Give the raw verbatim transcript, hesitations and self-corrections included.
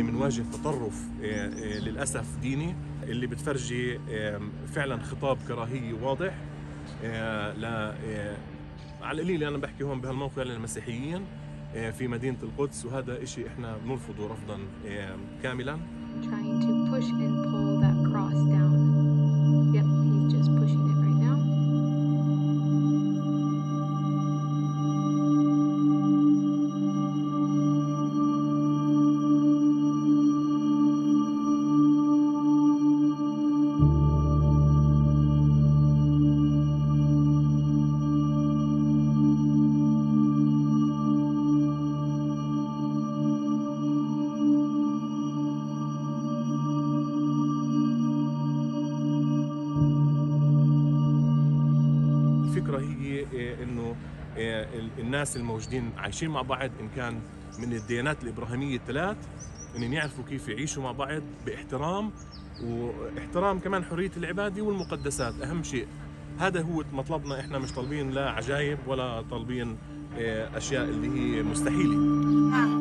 اللي بنواجه تطرف للأسف ديني، اللي بتفرجي فعلا خطاب كراهية واضح ل على القليل. أنا بحكي هون بهالموقع للمسيحيين في مدينة القدس، وهذا إشي إحنا بنرفضه رفضا كاملا. الفكرة هي إنه الناس الموجودين عايشين مع بعض، إن كان من الديانات الإبراهيمية الثلاث، إن يعرفوا كيف يعيشوا مع بعض باحترام، واحترام كمان حرية العبادة والمقدسات أهم شيء. هذا هو مطلبنا، إحنا مش طالبين لا عجائب ولا طالبين أشياء اللي هي مستحيلة.